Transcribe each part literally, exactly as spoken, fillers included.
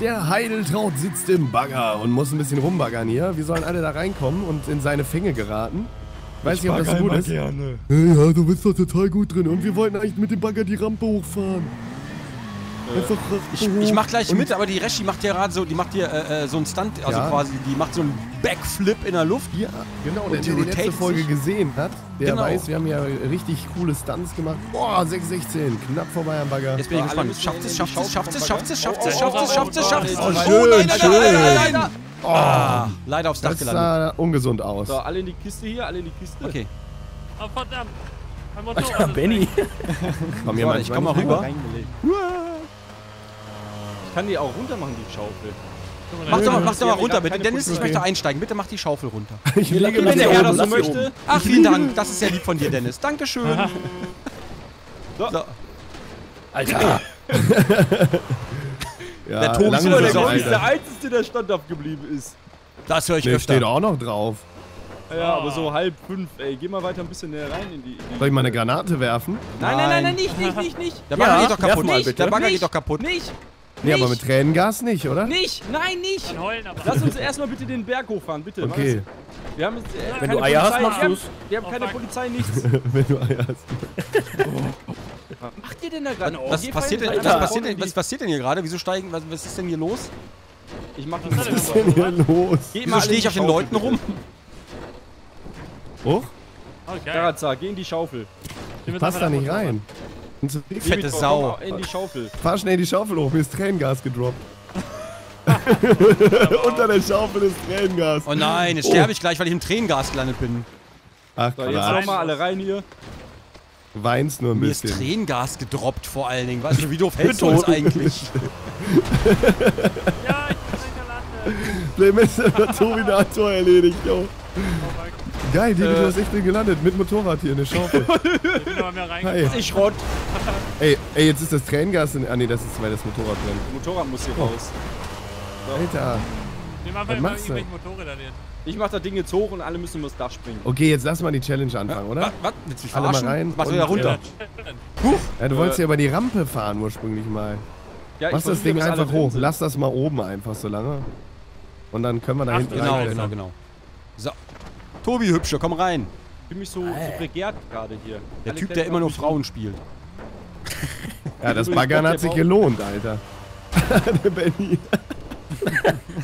Der Heideltraut sitzt im Bagger und muss ein bisschen rumbaggern hier. Wir sollen alle da reinkommen und in seine Fänge geraten. Weiß nicht, ob das so gut ist. Gerne. Hey, ja, du bist doch total gut drin. Und wir wollten eigentlich mit dem Bagger die Rampe hochfahren. Äh, Einfach Rampe ich, hoch. ich mach gleich und mit, aber die R3shi macht ja gerade so, die macht hier äh, so einen Stunt, also ja. quasi, die macht so einen Backflip in der Luft. Ja, genau, und der, der die letzte Folge sich. gesehen hat, der genau. weiß, wir haben ja richtig coole Stunts gemacht. Boah, sechs sechzehn, knapp vorbei am Bagger. Jetzt bin ich oh, gespannt. Schafft es, schafft es, schafft es, schafft es, schafft es, schafft es, schafft es, schafft es. Oh, schön, schön. Oh, ah, leider aufs Dach das gelandet. Das sah ungesund aus. So, alle in die Kiste hier, alle in die Kiste. Okay. Oh, verdammt. Ach ja, Benni. Komm hier mal, ich komm mal rüber. Ich kann die auch runter machen, die Schaufel. Mach doch mal, mach doch mal runter, bitte. Dennis, ich möchte einsteigen. Bitte mach die Schaufel runter. Ich lege mich hier oben, so möchte. Ach, vielen Dank. Das ist ja lieb von dir, Dennis. Dankeschön. So. so. Alter. Ja, der Tobi ist der, der Einzige, der standhaft geblieben ist. Das höre ich nee, öfter. Der steht auch noch drauf. Ja, aber so halb fünf, ey. Geh mal weiter ein bisschen näher rein in die... In die Soll ich mal eine Granate werfen? Nein, nein, nein, nein, nicht, nicht, nicht, nicht. Der Bagger ja, geht doch kaputt. Mal, bitte. Der Bagger nicht, geht doch kaputt. Nicht, Nee, nicht. aber mit Tränengas nicht, oder? Nicht, nein, nicht. Lass uns erstmal bitte den Berg hochfahren, bitte. Okay. Wir haben jetzt, äh, Wenn du Eier Polizei, hast, machst du's. Wir haben, wir haben oh, keine fuck. Polizei, nichts. Wenn du Eier hast. Oh. Was macht ihr denn da gerade? Was passiert denn, was passiert denn, was passiert denn hier gerade? Wieso steigen, was, was ist denn hier los? Ich mach das Was ist denn hier los? Wieso stehe ich auf den Leuten rum? Hoch? Okay. Sarazar, geh in die Schaufel. Passt da nicht rein. Fette Sau. In die Schaufel. Fahr schnell in die Schaufel hoch, mir ist Tränengas gedroppt. Unter der Schaufel ist Tränengas. Oh nein, jetzt sterbe ich gleich, weil ich im Tränengas gelandet bin. Ach, so, jetzt nochmal alle rein hier. Weinst nur ein Mir bisschen. Mir ist Tränengas gedroppt vor allen Dingen. Weißt du, wie doof hältst du uns eigentlich? Ja, ich bin gelandet. Der Messer hat Tobinator erledigt, yo. Oh Geil, die äh. du hast echt drin gelandet. Mit Motorrad hier in der Schaufel. Ich bin aber mehr reingekommen. Hi. Ich Schrott. Ey, ey, jetzt ist das Tränengas in... Ah ne, das ist, weil das Motorrad drin. Das Motorrad muss hier oh. raus. So. Alter. Nehmen einfach immer irgendwelche Motorräder hin. Ich mach das Ding jetzt hoch und alle müssen übers Dach springen. Okay, jetzt lass mal die Challenge anfangen, ja, oder? Was? Willst du mich verarschen? Alle mal rein. Mach wieder runter. Puh. Ja, du äh. wolltest ja über die Rampe fahren ursprünglich mal. Ja, Mach das Ding einfach hoch. Lass das mal oben einfach so lange. Und dann können wir da Ach, hinten genau, rein. Genau, genau, genau. So. Tobi, Hübscher, komm rein. Ich fühle mich so, so begehrt gerade hier. Der alle Typ, der immer nur Frauen spielt. Ja, das Baggern hat sich gelohnt, Alter. Der Benni.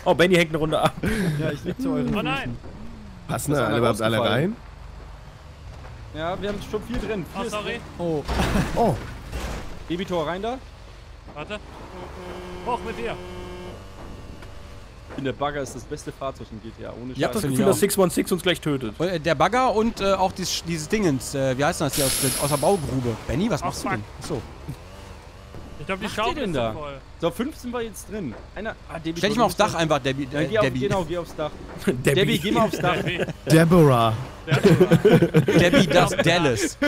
Oh, Benni hängt eine Runde ab. Ja, ich leg zu euren. Oh nein! Passen da überhaupt alle rein? Ja, wir haben schon viel drin. Vier oh, sorry. Oh. Oh. Debitor, rein da. Warte. Hoch mit dir. Ich finde, der Bagger ist das beste Fahrzeug in G T A. Ohne Scheiß. Ich hab das Gefühl, dass sechs eins sechs uns gleich tötet. Der Bagger und äh, auch dieses, dieses Dingens. Äh, wie heißt das hier? Aus, aus der Baugrube. Benni, was machst Ach, du denn? Achso. Ich glaube, die Schaufel denn da? Voll. So, fünfzehn war jetzt drin. Einer, ah, Debbie, Stell dich mal aufs Dach einfach, Debbie. Äh, Debbie. Auf, genau, geh aufs Dach. Debbie. Debbie, geh mal aufs Dach. Deborah. Debbie das Dallas.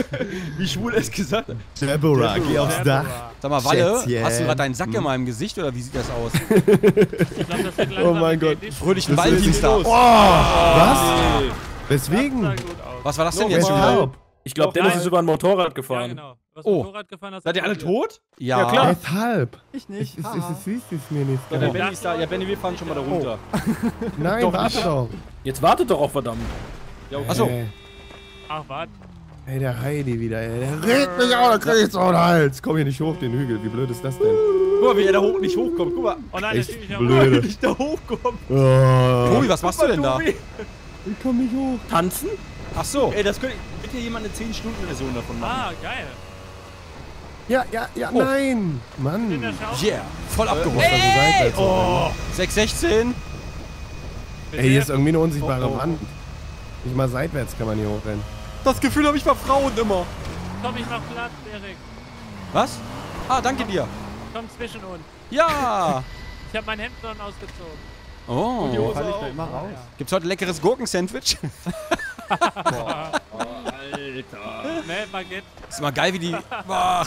Wie schwul es gesagt hat. Deborah, Deborah, geh aufs Dach. Sag mal, Walle, Schätzchen. Hast du gerade deinen Sack hm. in meinem Gesicht oder wie sieht das aus? Ich glaub, das wird langsam. Oh mein Gott. Fröhlichen Valentinstag. Oh, was? Nee. Weswegen? Das sah gut aus. Was war das denn no, jetzt überhaupt? Ich glaube, Dennis ist über ein Motorrad gefahren. Ja, genau. Was oh, gefahren, seid ihr alle tot? Ja, ja klar. Weshalb? Ich nicht. Ich, ich, ich, ich, ich mir nicht. Ja, der Benni ist da. Ja, Benni, wir fahren schon mal da runter. Oh. Nein, doch, warte nicht. doch. Jetzt wartet doch auf, verdammt. Ja, okay. Achso. Ach, warte. Ey, der Heidi wieder, ey. Der regt mich auch, da krieg ich jetzt auch den Hals. Komm hier nicht hoch, den Hügel. Wie blöd ist das denn? Guck mal, wie er da hoch nicht hochkommt. Guck mal. Oh nein, Echt der blöde. nicht da hochkommt. Oh. Tobi, was machst mal, du denn da? Tobi. Ich komm nicht hoch. Tanzen? Ach so. Ey, das könnte bitte jemand eine zehn Stunden Version davon machen. Ah, geil. Ja, ja, ja, oh. nein! Mann! Yeah! Voll abgerutscht äh, hey. also oh. sechs sechzehn! Ey, hier ist irgendwie eine unsichtbare oh, oh. Wand. Nicht mal seitwärts kann man hier hochrennen. Das Gefühl habe ich bei Frauen immer! Komm, ich mach Platz, Erik! Was? Ah, danke komm, dir! Komm zwischen uns! Ja! Ich hab mein Hemd schon ausgezogen. Oh! Und die Hose auch. Immer raus. Gibt's heute leckeres Gurkensandwich? Boah. Oh, Alter. Ist mal geil, wie die. Boah.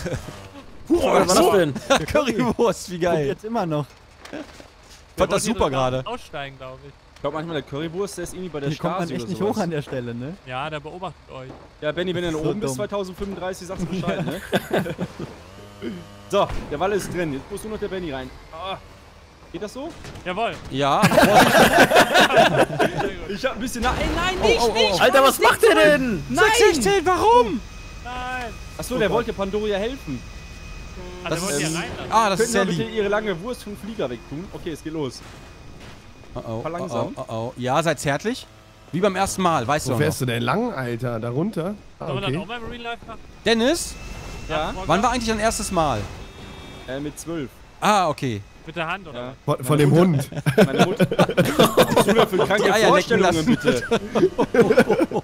Huch, was war das denn? Currywurst, wie geil. Jetzt immer noch. Ich fand das super gerade. Aussteigen, glaube ich. Ich glaube manchmal, der Currywurst, der ist irgendwie bei der Straße. Kommt man echt nicht hoch an der Stelle, ne? Ja, der beobachtet euch. Ja, Benni, wenn du so oben bist, zweitausendfünfunddreißig, sagst du Bescheid, ne? So, der Walle ist drin. Jetzt muss nur noch der Benni rein. Oh. Geht das so? Jawohl. Ja. Ich hab ein bisschen nach. Ey, nein, nicht, oh, oh, oh. nicht! Alter, was macht der denn? Nein! Sechs, warum? Nein! Achso, oh, der Gott. wollte Pandorya helfen. Ah, das ist, ja rein, also. ah, das ist Sally. Können wir bitte ihre lange Wurst vom Flieger wegtun? Okay, es geht los. Oh, oh, Verlangsam. Oh, oh, oh, oh. Ja, seid zärtlich. Wie beim ersten Mal, weißt du noch. Wo fährst du denn lang, Alter? Da runter? Ah, okay. Dennis? Ja? Wann war eigentlich dein erstes Mal? Äh, mit zwölf. Ah, okay. Mit der Hand, oder? Ja. Von, von dem Hund. Meine Hund. Was hast du denn für kranke Vorstellungen, bitte?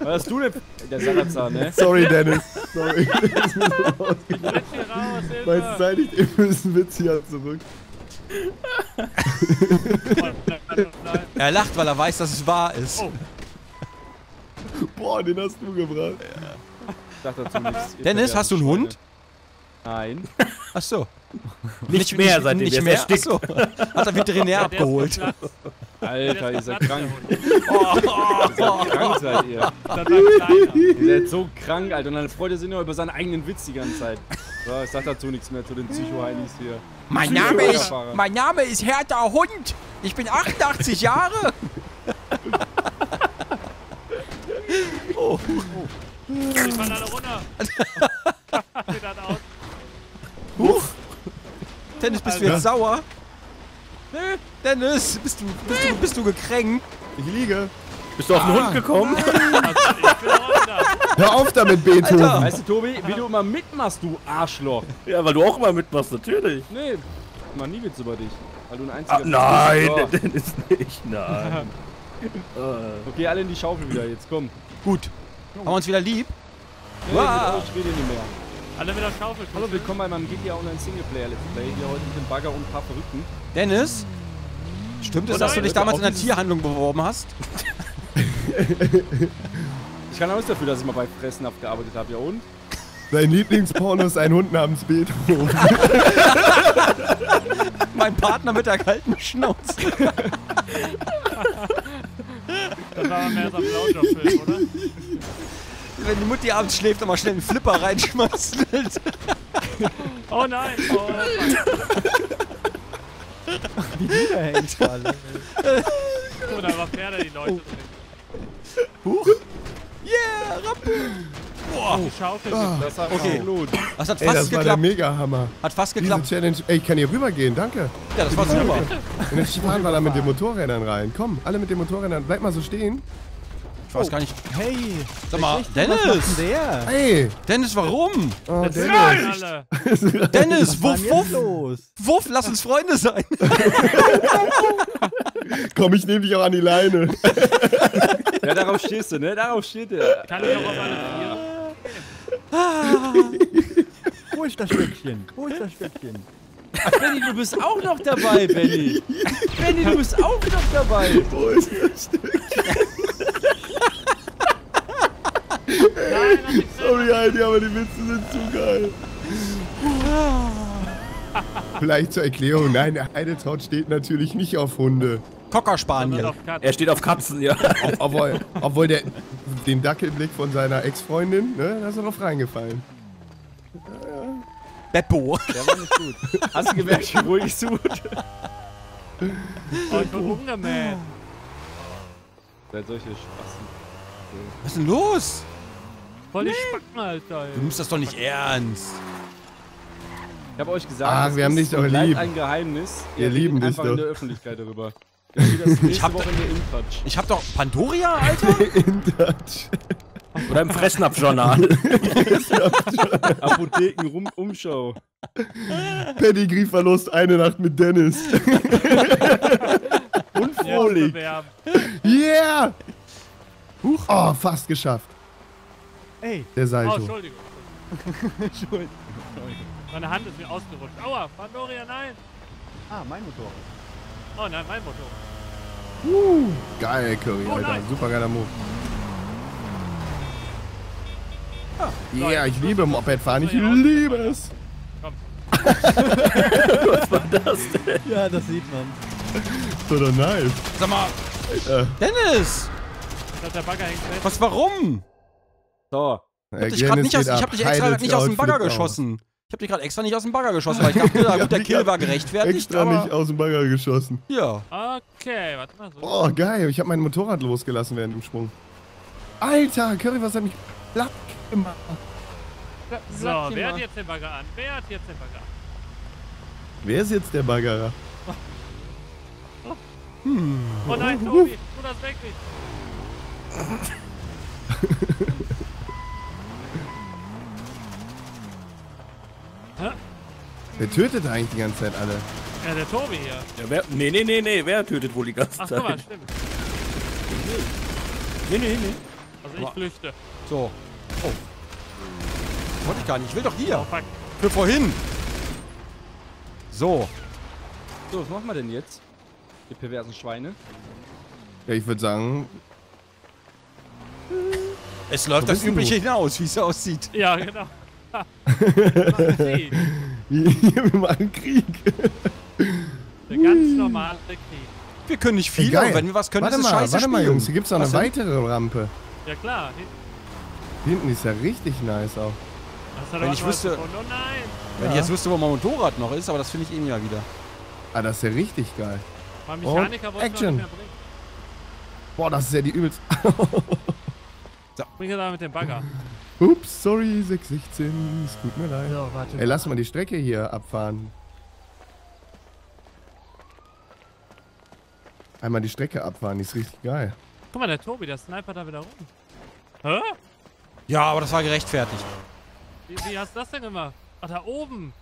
Was hast du denn? Der Sarazar, ne? Sorry, Dennis. Sorry. Ich muss raus. Ich raus, Weißt du, ich eben ein Witz hier zurück. Er lacht, weil er weiß, dass es wahr ist. Oh. Boah, den hast du gebracht. Ja. Ich dachte nichts. Dennis, hast du einen Hund? Nein. Ach so. Nicht, nicht mehr, seitdem nicht mehr. Ach so. Hat er Veterinär abgeholt. Alter, ihr seid krank. Oh, oh, ihr seid krank, seid ihr. Ihr seid so krank, Alter. Und dann freut er sich nur über seinen eigenen Witz die ganze Zeit. So, ich sag dazu nichts mehr zu den Psycho-Heinis hier. Mein Name, ist, mein Name ist Hertha Hund. Ich bin achtundachtzig Jahre. Oh. Ich fall alle runter. Huch! Dennis, bist Alter. du jetzt sauer? Nee. Dennis, bist du, bist, nee. du, bist du gekränkt? Ich liege. Bist du auf ah. den Hund gekommen? Hör auf damit, Beethoven! Alter. Weißt du, Tobi, wie du immer mitmachst, du Arschloch! Ja, weil du auch immer mitmachst, natürlich! Nee, ich mach nie Witz über dich, weil du ein einziger ah, nein, bist. Nein, Dennis nicht, nein! Okay, alle in die Schaufel wieder jetzt, komm! Gut, haben wir uns wieder lieb? Nee, wow. Ich rede nicht mehr. Alle wieder Schaufel. Hallo, willkommen bei meinem G T A Online Singleplayer Let's Play. Hier heute mit dem Bagger und ein paar Verrückten. Dennis? Stimmt es, oh dass du dich damals in der Tierhandlung beworben hast? Ich kann auch nichts dafür, dass ich mal bei Fressen abgearbeitet habe. Ja und? Dein Lieblingsporno ist ein Hund namens Beethoven. Mein Partner mit der kalten Schnauze. Das war mehr so ein Blaujob-Film, oder? Wenn die Mutti abends schläft, dann mal schnell einen Flipper reinschmeißt. Oh nein! Oh. Die Lieder hängt alle. Oh, da war Pferde, die Leute. Oh. Huch! Yeah! Rappen! Boah! Oh. Schaufel, das hat okay. Das hat fast ey, das geklappt. Das war der Mega-Hammer. Hat fast geklappt. Challenge, ey, ich kann hier rübergehen, danke. Ja, das war super. Und jetzt fahren wir da mit den Motorrädern rein. Komm, alle mit den Motorrädern. Bleib mal so stehen. Ich weiß gar nicht. Hey! Sag mal, Dennis! Was der? Hey! Dennis, warum? Oh, Dennis! Dennis, wuff, wuff! Los? Wuff, lass uns Freunde sein! Komm, ich nehme dich auch an die Leine. Ja, darauf stehst du, ne? Darauf steht er. Kann ich auch auf alle vier. Wo ist das Stöckchen? Wo ist das Stöckchen? Ach, Benni, du bist auch noch dabei, Benni! Benni, du bist auch noch dabei! Wo ist das Stöckchen? Nein, sorry, Heidi, aber die Witze sind zu geil. Vielleicht zur Erklärung, nein, der Heideltraut steht natürlich nicht auf Hunde. Cockerspaniel. Er steht auf Katzen, ja. Obwohl, obwohl der den Dackelblick von seiner Ex-Freundin, ne, da ist er drauf reingefallen. Beppo. Der war nicht gut. Hast du gemerkt, wie ruhig ich suche? Oh, ich bin Hunger, man. Seid solche Spassen. Was ist denn los? Voll die Spacken, Alter. Du nimmst das doch nicht ernst. Ich hab euch gesagt, ah, wir haben dich doch lieb. Ein Geheimnis. Wir lieben dich doch. In der Öffentlichkeit darüber. Ich hab, Woche in der InTouch. Ich hab doch Pandorya, Alter. InTouch. Oder im Fressnapf-Journal. Apotheken rum Umschau. Pedigree-Verlust eine Nacht mit Dennis. Und Frohlich. Yeah. Huch. Oh, fast geschafft. Ey. Der Salto. Oh, Entschuldigung. Entschuldigung. Meine Hand ist mir ausgerutscht. Aua, Pandorya, nein. Ah, mein Motorrad. Oh nein, mein Motorrad. Uh, geil, Curry, oh, Alter. Nein. Super geiler Move. Ja, ah, yeah, ich liebe Mopedfahren. Ich liebe es. Komm. Was war das denn? Ja, das sieht man. So doch nice. Sag mal, Alter. Dennis. Der Bagger hängt fest. Was, warum? So. Ich hab, dich grad nicht aus, ich hab dich extra nicht aus dem Bagger geschossen. Ich habe dich gerade extra nicht aus dem Bagger geschossen, weil ich dachte, ja, gut, der Kill war gerechtfertigt. Extra aber nicht aus dem Bagger geschossen. Ja. Okay, warte mal so. Oh, geil, ich habe mein Motorrad losgelassen während dem Sprung. Alter, Currywurst hat mich platt gemacht. Platt so, gemacht. Wer hat jetzt den Bagger an? Wer hat jetzt den Bagger an? Wer ist jetzt der Baggerer? Hm. Oh nein, Tobi, tu das weg nicht. Wer tötet eigentlich die ganze Zeit alle? Ja, der Tobi hier. Ja, wer, nee, nee, nee, nee, wer tötet wohl die ganze Zeit? Ach, guck mal, stimmt. Nee, nee, nee. Also ich flüchte. So. Oh. Wollte ich gar nicht, ich will doch hier. Oh, fuck. Für vorhin. So. So, was machen wir denn jetzt? Die perversen Schweine. Ja, ich würde sagen... Es läuft das Übliche hinaus, wie es aussieht. Ja, genau. Wir machen Krieg. Ein ganz normaler Krieg. Wir können nicht viel, aber wenn wir was können, warte ist es mal, scheiße. Warte mal, spielen. Jungs, hier gibt es noch eine weitere Rampe. Ja, klar. Hinten ist ja richtig nice auch. Das wenn ich wüsste, oh nein. Wenn ja. ich jetzt wüsste, wo mein Motorrad noch ist, aber das finde ich eben ja wieder. Ah, das ist ja richtig geil. Mein Mechaniker oh, wollte Action. Noch nicht mehr bringen. Boah, das ist ja die übelste. So. Bring das mal mit dem Bagger. Ups, sorry, sechs sechzehn, es tut mir leid. So, warte, ey, lass mal die Strecke hier abfahren. Einmal die Strecke abfahren, die ist richtig geil. Guck mal, der Tobi, der Sniper da wieder rum. Hä? Ja, aber das war gerechtfertigt. Wie, wie hast du das denn gemacht? Ach, da oben.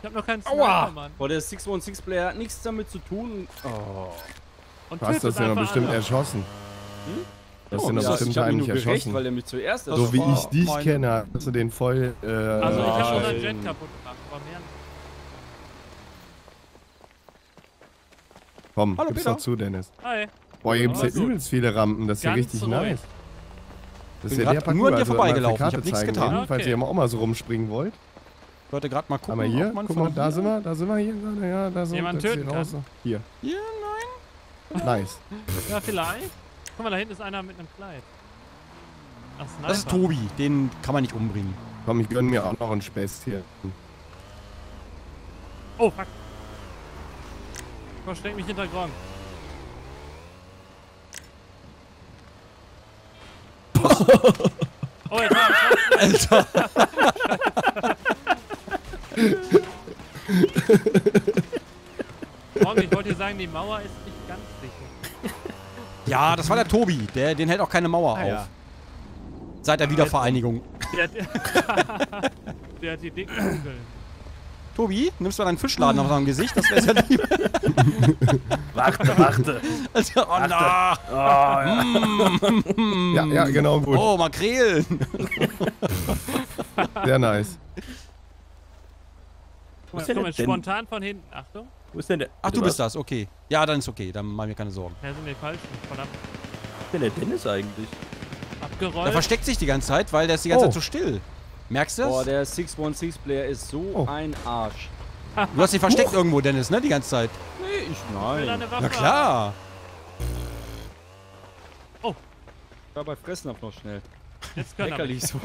Ich hab noch keinen Sniper, aua. Mann. Boah, der sechs eins sechs Player hat nichts damit zu tun. Oh. Und du hast das ja bestimmt alle. Erschossen. Hm? Das sind doch bestimmt eigentlich erschossen. Weil er mich zuerst so also, wie ich dich meine... kenne, hast du den voll. Äh, also, ich äh, hab schon den Jet kaputt gemacht, aber mehr. Komm, hallo, gib's Peter. Doch zu, Dennis. Hi. Boah, hier gibt's ja übelst viele Rampen, das ist ja richtig ruhig. Nice. Das ist ja der Parcours, nur an dir vorbeigelaufen, also, ich hab nichts getan. Okay. Falls ihr mal auch mal so rumspringen wollt. Ich wollte gerade mal gucken, aber hier, ob man guck mal, da sind wir, da sind wir hier. Ja, da sind wir. Jemand töten kann. Hier. Hier, nein. Nice. Ja, vielleicht. Guck mal, da hinten ist einer mit einem Kleid. Ach, Sniper. Das ist Tobi, den kann man nicht umbringen. Komm, ich gönn mir auch noch einen Späß hier. Oh, fuck. Ich versteck mich hinter Gronkh. Oh, jetzt war er Alter. Gronkh, ich wollte dir sagen, die Mauer ist nicht ganz sicher. Ja, das war der Tobi. Der, den hält auch keine Mauer ah, auf. Ja. Seit der aber Wiedervereinigung. Der, der, der hat die dicken Kugeln. Tobi, nimmst du mal deinen Fischladen auf seinem Gesicht? Das wär's ja lieb. Warte, warte. Also, oh, warte. Na. Oh, ja. Mm. Ja, ja, genau, gut. Oh, Makrelen. Sehr nice. Wo ist denn spontan von hinten. Achtung. Wo ist denn der? Ach, du bist das, okay. Ja, dann ist okay, dann mach mir keine Sorgen. Ja, sind wir falsch, verdammt. Wo ist denn der Dennis eigentlich? Abgerollt. Der versteckt sich die ganze Zeit, weil der ist die ganze oh. Zeit so still. Merkst du das? Boah, der sechs eins sechs Player ist so oh. ein Arsch. Du hast dich versteckt oh. irgendwo, Dennis, ne, die ganze Zeit? Nee, ich nein. Ich will Waffe. Na klar. Oh. Ich war bei Fressen ab noch schnell. Jetzt kann er nicht so.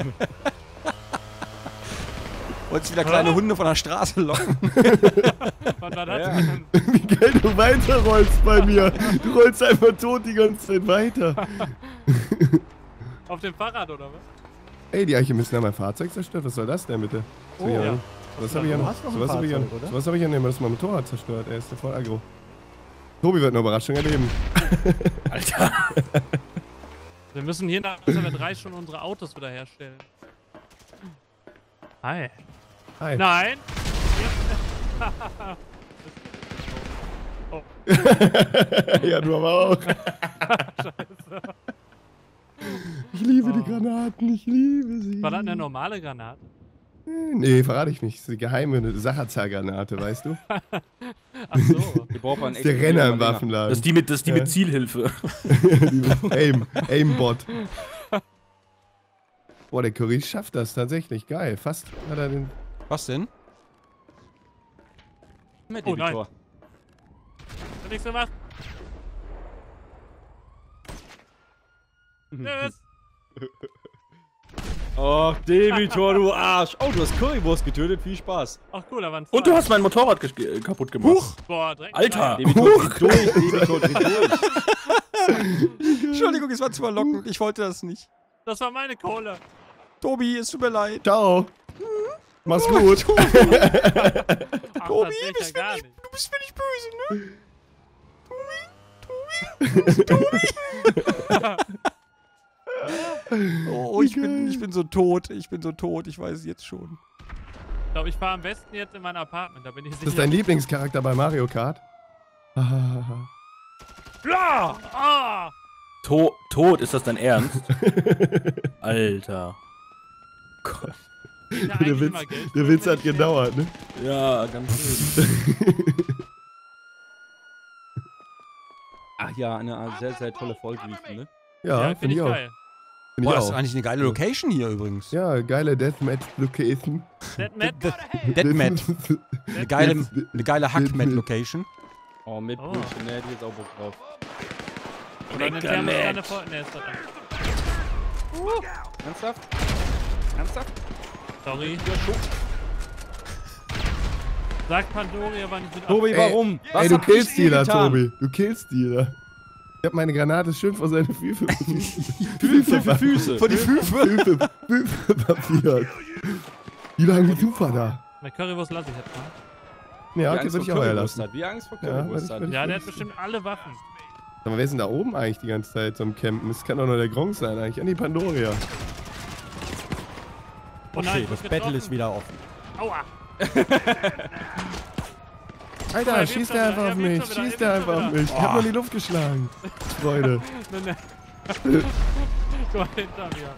Wolltest wieder kleine oh. Hunde von der Straße locken? Was war das ja. denn? Wie geil du weiterrollst bei mir. Du rollst einfach tot die ganze Zeit weiter. Auf dem Fahrrad oder was? Ey, die Archimisten haben mein Fahrzeug zerstört. Was soll das denn bitte? Oh, ja. Ja. Was habe ich ja noch? So was habe ich ja noch? So was habe ich ja noch? Das ist mein Motorrad zerstört. Er ist voll aggro. Tobi wird eine Überraschung erleben. Alter. Wir müssen hier nach wir drei schon unsere Autos wieder herstellen. Hi. Hi. Nein! Oh. Ja, du aber auch. Scheiße. Ich liebe oh. die Granaten, ich liebe sie. War das eine normale Granate? Nee, verrate ich nicht. Das ist eine geheime Sarazar-Granate, weißt du? Ach so. Die braucht man echt. Der Renner im Waffenladen. Das ist die mit, das ist die mit Zielhilfe. Aim, Aimbot. Boah, der Curry schafft das tatsächlich. Geil. Fast hat er den... Was denn? Mit oh, Debitor. Nein. Hat nichts gemacht. Tschüss. Och, Debitor, du Arsch. Oh, du hast Currywurst getötet. Viel Spaß. Ach cool, da waren zwei. Und du hast mein Motorrad kaputt gemacht. Huch. Boah, direkt. Alter. Debitor, dreh durch. Debitor, dreh durch. Entschuldigung, es war zu verlockend. Ich wollte das nicht. Das war meine Kohle. Tobi, es tut mir leid. Ciao. Mach's gut. Tobi, Ach, Tobi bist ja nicht, du bist mir nicht böse, ne? Tobi? Tobi? Tobi? Oh, ich bin, ich bin so tot. Ich bin so tot. Ich weiß es jetzt schon. Ich glaube, ich fahre am besten jetzt in mein Apartment. Da bin ich sicher. Das ist dein Lieblingscharakter bei Mario Kart? Ja! Ah! To tot, ist das dein Ernst? Alter. Gott. Ja, der Witz, der Witz hat gedauert, ne? Ja, ganz schön. Ach ja, eine sehr, sehr tolle Folge, ne? Ja, ja finde find ich auch. Find Boah, ich das auch. Ist eigentlich eine geile Location hier übrigens. Ja, geile Deathmatch-Location. Deathmatch? Deathmatch. Eine geile, eine geile Hackmatch-Location. Oh, mit oh. Blutchen, ne? Die ist auch Bock drauf. Oder eine Thermoskanne vor... Ne, ist doch da. Uh. Ernsthaft? Ernsthaft? Sorry. Sag Pandorya, wann ich mit Tobi, ey, warum? Was ey, du killst die da, Tobi. Du killst die da. Ich hab meine Granate schön vor seine Füße. Füße für Füße. Vor die Füße. Füße. Wie lange Zufall da? Meine Currywurst lasse ich jetzt mal. Ja, okay, würde ich auch erlassen. Wie Angst vor Currywurst hat. Ja, der hat bestimmt alle Waffen. Aber wer ist denn da oben eigentlich die ganze Zeit so am Campen? Das kann doch nur der Gronkh sein eigentlich. An die Pandorya. Oh nein, das Battle ist wieder offen. Aua! Alter, schießt er einfach auf mich, schießt er einfach auf mich. Ich hab nur in die Luft geschlagen. Freunde. Komm hinter mir.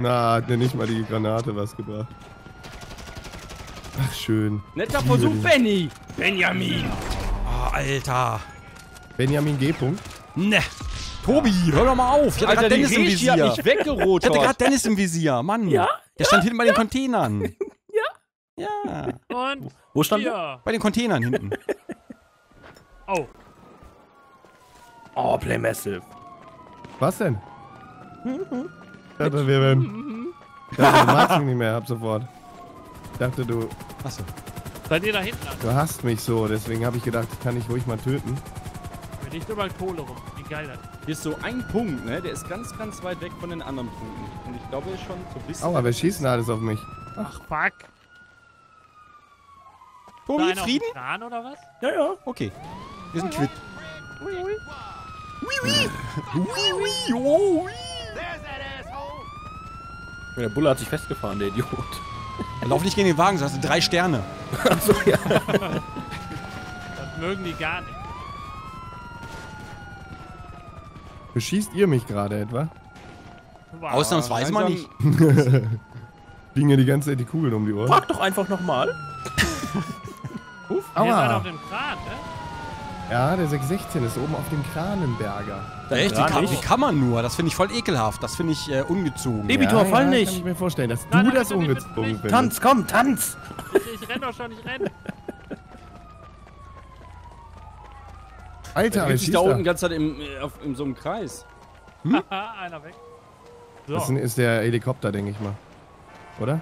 Na, hat mir nicht mal die Granate was gebracht. Ach, schön. Netter Versuch, Benny! Benjamin! Oh, Alter. Benjamin G. Punkt? Ne. Tobi, hör doch mal auf! Ich hatte gerade Dennis im Visier. Ich hatte gerade Dennis im Visier, Mann. Ja? Der stand ja, hinten bei den ja. Containern. Ja? Ja. Und? Wo stand ja. Bei den Containern hinten. Oh. Oh, playMASSIVE. Was denn? Mhm. Ich dachte, wir werden. Ich dachte, du magst mich nicht mehr ab sofort. Ich dachte, du. Achso. Seid ihr da hinten? Du hasst mich so, deswegen habe ich gedacht, ich kann dich ruhig mal töten. Wenn ich nur mal Kohle rum. Geil, hier ist so ein Punkt, ne? Der ist ganz, ganz weit weg von den anderen Punkten. Und ich glaube, er ist schon so ein bisschen... Aua, wer schießt denn alles auf mich? Ach, fuck. Tobi, Frieden? Kran oder was? Ja, ja, okay. Wir sind quitt. Ui, ui. Ui, ui. Ui, ui. Oh, ui. Der Bulle hat sich festgefahren, der Idiot. Lauf nicht gegen den Wagen, so hast du drei Sterne. Achso, ja. Das mögen die gar nicht. Beschießt ihr mich gerade etwa? Wow. Ausnahmsweise mal nicht. Liegen ja die ganze Zeit die Kugeln um die Ohren. Frag doch einfach nochmal. Uff, der ist halt auf dem Kran, ne? Ja, der sechs sechzehn ist oben auf dem Kranenberger. Da echt, ja, wie kann man nur? Das finde ich voll ekelhaft. Das finde ich äh, ungezogen. Debitor, ja, fall ja, nicht. Kann ich mir vorstellen, dass nein, du nein, das du ungezogen bist. Tanz, komm, tanz. Ich, ich renn doch schon, ich renn. Alter, ich bin da unten die ganze Zeit im, auf, in so einem Kreis. Hm? Einer weg. So. Das ist der Helikopter, denke ich mal. Oder?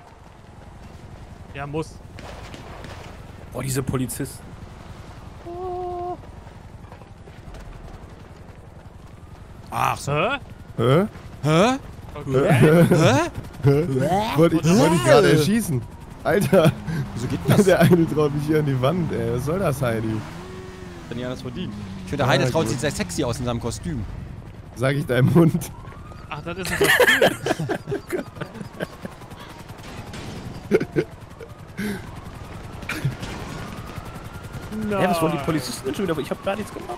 Ja, muss. Oh, diese Polizisten. Oh. Ach so. Hä? Hä? Hä? Okay. Hä? Hä? Wollte ich, wollt ich gerade erschießen. Alter. Wieso geht das? Der eine traut mich hier an die Wand, ey. Was soll das, Heidi? Wenn ihr anders verdient. Ich finde, der Heide traut sich sehr sexy aus in seinem Kostüm. Sag ich deinem Hund. Ach, das ist ein Kostüm. No. Ja, was wollen die Polizisten denn schon wieder? Ich hab gar nichts gemacht.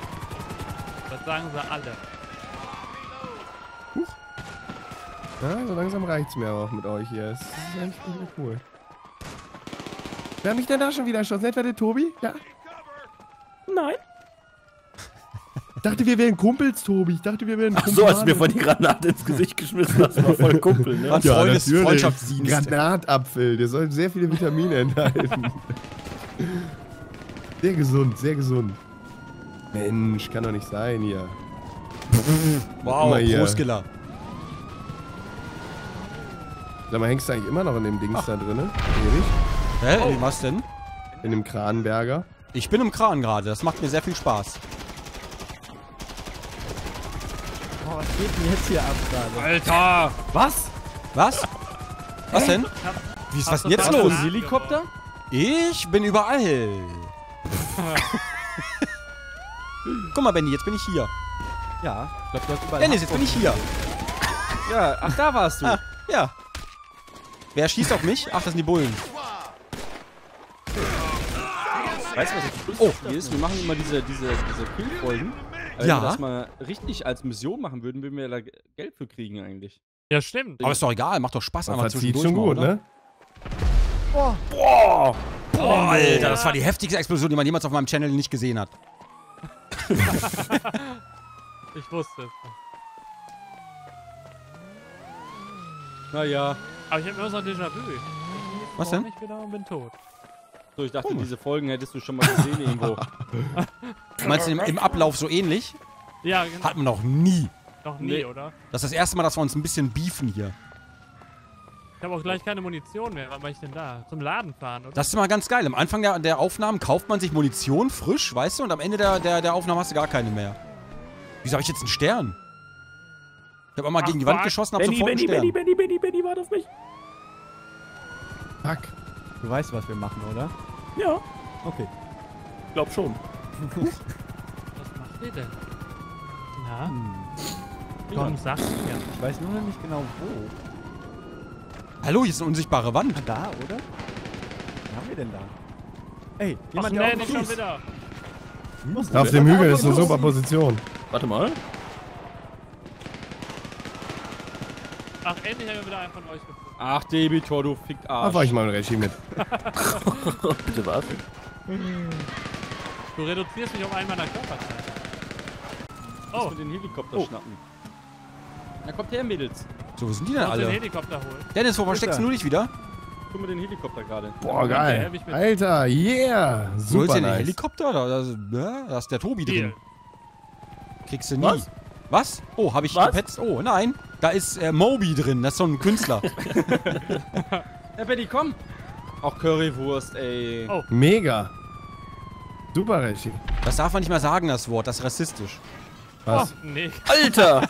Das sagen sie alle. Huch. Ja, so langsam reicht's mir auch mit euch hier. Es ist eigentlich cool. Wer hat mich denn da schon wieder erschossen? Etwa der Tobi? Ja. Nein. Ich dachte, wir wären Kumpels, Tobi. Ich dachte, wir wären Kumpels. Ach so, als du mir von die Granate ins Gesicht geschmissen hast, war voll Kumpel, ne? Ja, Freundes Freundschaftsdienst. Granatapfel, der soll sehr viele Vitamine enthalten. Sehr gesund, sehr gesund. Mensch, kann doch nicht sein hier. Wow, Großkiller. Sag mal, hängst du eigentlich immer noch in dem Dings Ach. da drin? Erich? Hä? Oh. In was denn? In dem Kranberger. Ich bin im Kran gerade, das macht mir sehr viel Spaß. Oh, was geht denn jetzt hier ab gerade? Alter! Was? Was? Was denn? Wie ist was denn jetzt los? Helikopter? Ich bin überall. Guck mal, Benni, jetzt bin ich hier. Ja, ich glaub, du hast überall. Dennis, jetzt bin ich hier. Ja, ach, da warst du. Ah, ja. Wer schießt auf mich? Ach, das sind die Bullen. Weißt du, was jetzt oh. hier ist? Wir machen immer diese, diese, diese Pilzfolgen. Wenn ja. wir das mal richtig als Mission machen würden, würden wir da Geld für kriegen eigentlich. Ja, stimmt. Aber ist doch egal, macht doch Spaß, aber zwischendurch schon gut, mal, ne? Boah. Boah. Boah, Alter, das war die heftigste Explosion, die man jemals auf meinem Channel nicht gesehen hat. Ich wusste es. Naja. Aber ich hab immer so ein Déjà-vu. Was denn? Ich bin da und bin tot. So, ich dachte, oh. diese Folgen hättest du schon mal gesehen irgendwo. Meinst du im, im Ablauf so ähnlich? Ja, genau. Hat man noch nie. Noch nie, nee. Oder? Das ist das erste Mal, dass wir uns ein bisschen beefen hier. Ich habe auch gleich keine Munition mehr. Was mache ich denn da? Zum Laden fahren, oder? Das ist mal ganz geil. Am Anfang der, der Aufnahmen kauft man sich Munition frisch, weißt du? Und am Ende der, der, der Aufnahmen hast du gar keine mehr. Wieso habe ich jetzt einen Stern? Ich habe auch mal Ach, gegen die Wand fuck. geschossen, habe sofort einen Stern. Benni, Benni, Benni, Benni, warte auf mich. Fuck. Du weißt, was wir machen, oder? Ja. Okay. Ich glaub schon. Was macht ihr denn? Na? Hm. Warum sagst du ja? Ich weiß nur noch nicht genau, wo. Hallo, hier ist eine unsichtbare Wand. Da, oder? Was haben wir denn da? Ey, jemand nee, auf, nicht wieder. Hm? auf dem Hügel ist eine super Position. Warte mal. Ach, endlich haben wir wieder einen von euch gefunden. Ach, Debitor, du fickt Arsch. Da fahr ich mal mit Regie mit. Bitte was? Du reduzierst mich auf einen meiner Körperteile. Oh. Ich muss mir den Helikopter oh. schnappen. Na, kommt her, Mädels. So, wo sind die denn alle? Den Helikopter holen. Dennis, wo versteckst du dich wieder? Guck mal den Helikopter gerade. Boah, geil. Alter, yeah. Super Sollst nice. Du den Helikopter? Da, da ist der Tobi Deal. drin. Kriegst du nie. Was? Was? Oh, habe ich gepetzt? Oh, nein. Da ist äh, Moby drin. Das ist so ein Künstler. Ja, Betty, komm. Auch Currywurst, ey. Oh. Mega. Super, Reshi. Das darf man nicht mehr sagen, das Wort. Das ist rassistisch. Was? Oh, nee. Alter!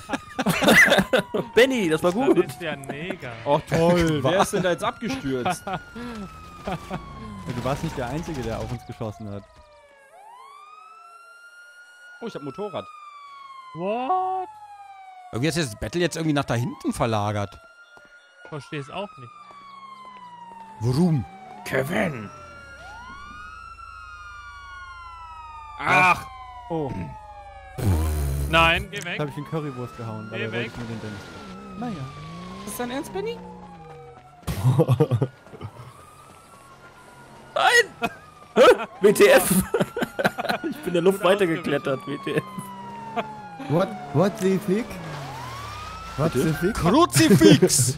Benni, das war gut. Das ist ja mega. Oh toll, wer ist denn da jetzt abgestürzt? Du warst nicht der Einzige, der auf uns geschossen hat. Oh, ich hab ein Motorrad. What? Irgendwie hast du das Battle jetzt irgendwie nach da hinten verlagert. Ich verstehe es auch nicht. Warum? Kevin! Ach! Oh. Nein, geh weg. Jetzt hab ich den Currywurst gehauen, weil er wollte ich mir den Dennis. Naja. Ist das dein Ernst, Benni? Nein! W T F! Ich bin in der Luft weitergeklettert, W T F. What? What the fick? What the fick? Kruzifix!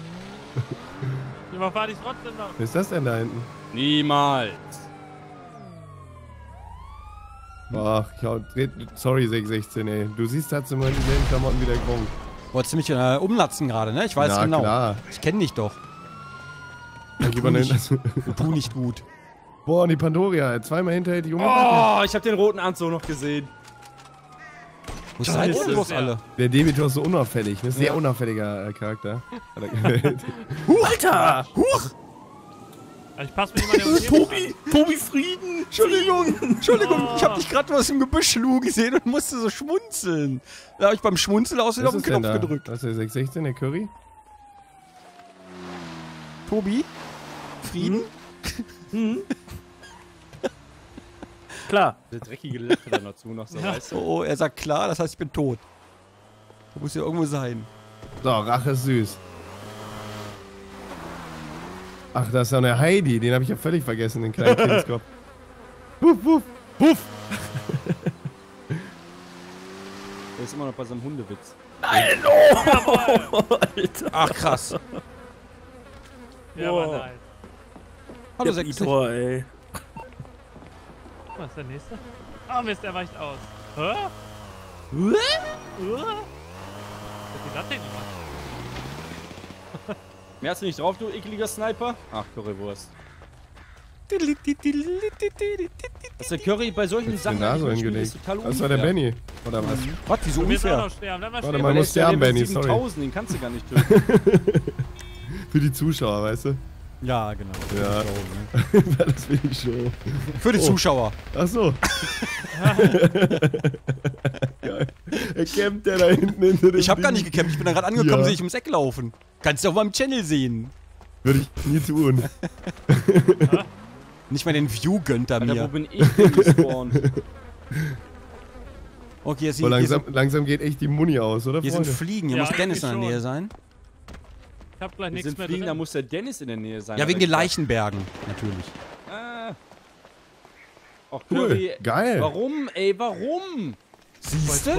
Ich überfahr dich trotzdem noch. Was ist das denn da hinten? Niemals! Ach, ich hau, sorry sechs sechzehn, ey. Du siehst dazu immer in den Klamotten wieder Gronkh. Wolltest du mich äh, umlatzen gerade, ne? Ich weiß Na, genau. Klar. Ich kenne dich doch. Ich tu nicht, nicht gut. Boah, und die Pandorya, zweimal hinterhältig umgebracht. Oh, ich hab den roten Anzug noch gesehen. Wo seid ihr bloß alle? Der Debitor ist so unauffällig, ne? Sehr ja. unauffälliger äh, Charakter. Huch, Alter! Huch! Ich pass mir jemand Tobi, Tobi Frieden! Entschuldigung, Entschuldigung, oh. ich hab dich gerade was im Gebüsch lu gesehen und musste so schmunzeln. Da hab ich beim Schmunzeln aus auf den Knopf da? gedrückt. Was ist der sechs sechzehn, der Curry? Tobi? Frieden? Mhm. Klar. Der dreckige Lache da noch zu, noch so, weißt du? Oh, er sagt klar, das heißt, ich bin tot. Da muss ja irgendwo sein. So, Rache ist süß. Ach, da ist ja eine Heidi, den habe ich ja völlig vergessen, den kleinen Kindskopf. Puff, puff, puff! Der ist immer noch bei seinem Hundewitz. Nein, oh! Alter. Ach, krass. Ja, wow. war nice. Hallo, Sektor, ey. Was ist der nächste? Oh Mist, er weicht aus. Hä? Huh? Was hat das denn gemacht? Mehr hast du nicht drauf, du ekliger Sniper? Ach, Currywurst. Dass der Curry bei solchen Sachen ist total unfair. Das war der Benny. Oder was? Was? Wieso unfair? Warte, man muss sterben, Benny, sorry. Den kannst du gar nicht töten. Für die Zuschauer, weißt du? Ja, genau. Ja. Für die Show, ne? Das finde ich schon. Für die oh. Zuschauer. Ach so. Geil. Er campt ja da hinten hinter dem Ich hab Ding. Gar nicht gecampt, ich bin da gerade angekommen, ja. Sehe ich ums Eck laufen. Kannst du auf meinem Channel sehen. Würde ich nie tun. Ja? Nicht mal den View gönnt er Alter, mir. Wo bin ich denn gespawnt? Okay, jetzt sind, oh, langsam, hier sind, langsam geht echt die Muni aus, oder? Hier Freunde? Sind Fliegen, hier ja, muss Dennis in der Nähe sein. Ich hab gleich nichts mehr drin. Da muss der Dennis in der Nähe sein. Ja, wegen den Leichenbergen, natürlich. Ah. Ach, cool. Curry. Geil. Warum, ey, warum? Siehst du?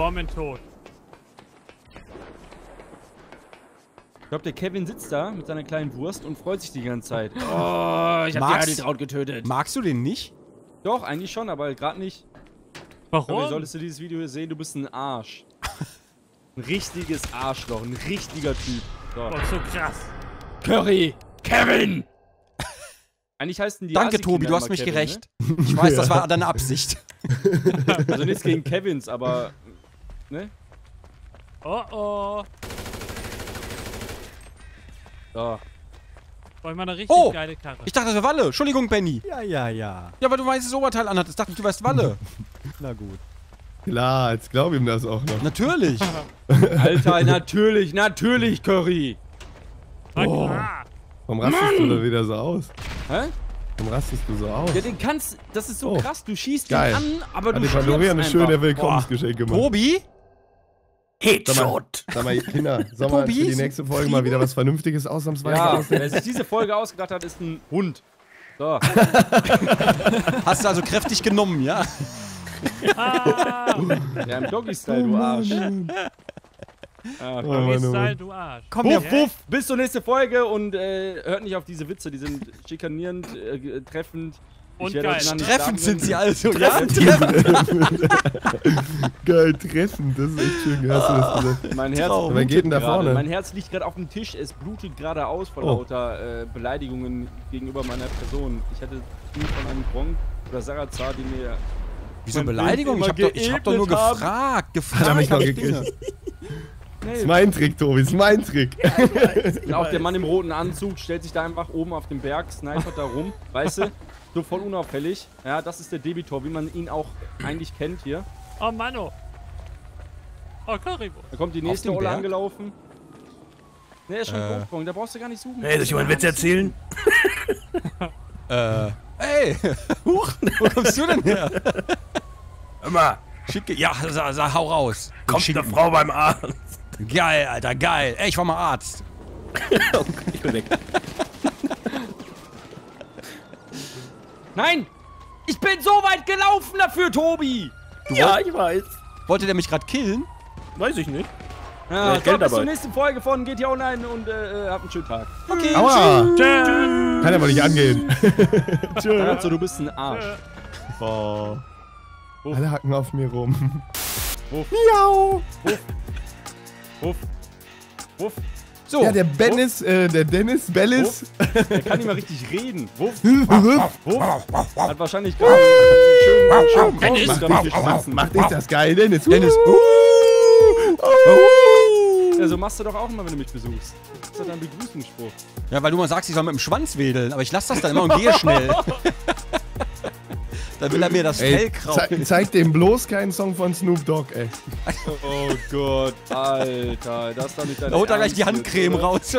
Ich glaube, der Kevin sitzt da mit seiner kleinen Wurst und freut sich die ganze Zeit. Oh, ich hab die Adeltraut getötet. Magst du den nicht? Doch, eigentlich schon, aber gerade nicht. Warum? Curry, solltest du dieses Video hier sehen, du bist ein Arsch. Ein richtiges Arschloch, ein richtiger Typ. Oh, so krass. Curry! Kevin! Eigentlich heißen die Danke, Tobi, du hast mich Kevin, gerecht. Ne? Ich weiß, das war deine Absicht. Also nichts gegen Kevins, aber... Ne? Oh oh! So. Wollen wir eine richtig oh, geile Karre. Ich dachte, das war Walle. Entschuldigung, Benny. Ja, ja, ja. Ja, weil du weißes Oberteil anhattest. Ich dachte, du weißt Walle. Na gut. Klar, jetzt glaub ihm das auch noch. Natürlich. Alter, natürlich, natürlich, Curry. Oh. Warum rastest Mann. Du da wieder so aus? Hä? Warum rastest du so aus? Ja, den kannst, das ist so oh. krass, du schießt Geil. Den an, aber Hat du schießt einfach. Hat die Pandorya eine schöne Willkommensgeschenke gemacht. Tobi? Headshot! Sag mal, Kinder, sag mal, für die nächste Folge mal wieder was Vernünftiges ausnahmsweise ja, ausdenken. Wer sich diese Folge ausgedacht hat, ist ein Hund. So. Hast du also kräftig genommen, ja? Ah. Ja, im Doggy-Style, du Arsch. Ah, Doggy-Style, du Arsch. Komm, wuff, wuff. Bis zur nächsten Folge und äh, hört nicht auf diese Witze, die sind schikanierend, äh, treffend. Und geil. Treffend sind sie also, ja? Geil, treffend, das ist echt schön. Hast ah, du das gesagt? Mein Herz, Traum, geht denn da vorne? Mein Herz liegt gerade auf dem Tisch, es blutet gerade aus vor oh. lauter äh, Beleidigungen gegenüber meiner Person. Ich hatte von einem Gronkh oder Sarazar, die mir... Wieso Beleidigung? Ich hab, doch, ich hab doch nur haben. gefragt. Gefragt. Hab ich noch gekriegt. Das ist mein Trick, Tobi, das ist mein Trick. Ja, auch der Mann im roten Anzug stellt sich da einfach oben auf dem Berg, snipert da rum, weißt du? So voll unauffällig. Ja, das ist der Debitor, wie man ihn auch eigentlich kennt hier. Oh, Mano. Oh, Currywurst. Da kommt die nächste Olle angelaufen. Ne, er ist schon äh. Gronkh, da brauchst du gar nicht suchen. Ey, soll ich mal einen Witz erzählen? äh. Ey, huch, wo kommst du denn her? Immer. Schicke, ja, sa, sa, hau raus. Kommt eine Frau beim Arzt. Geil, Alter, geil. Ey, ich war mal Arzt. Okay, ich bin weg. Nein! Ich bin so weit gelaufen dafür, Tobi! Du ja, wolltest, ich weiß. Wollte der mich gerade killen? Weiß ich nicht. Ja, ich glaub, bis zur nächsten Folge von G T A Online und äh, habt einen schönen Tag. Okay, Aua. Tschüss. Tschüss. Kann aber nicht angehen. Tschüss. Also, du bist ein Arsch. Boah. Oh. Alle hacken auf mir rum. Wuff. Miau. Wuff. Wuff. Wuff. So. Ja, der Dennis, äh, der Dennis Bellis. Wuff. Der kann nicht mal richtig reden. Wuff. Wuff. Wuff. Hat wahrscheinlich gerade einen schönen, schönen Dennis. Macht dich das geil, Dennis. Dennis. Ja, so machst du doch auch immer, wenn du mich besuchst. Das ist ja dein Begrüßungsspruch. Ja, weil du mal sagst, ich soll mit dem Schwanz wedeln, aber ich lass das dann immer und gehe schnell. Dann will er mir das Fell kraulen. Ze zeig dem bloß keinen Song von Snoop Dogg, ey. Oh Gott, Alter, das ist doch nicht dein Ernst. Da holt er gleich die Handcreme mit, raus.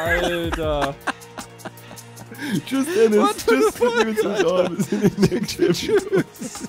Alter. Tschüss, Dennis. Tschüss, Tschüss.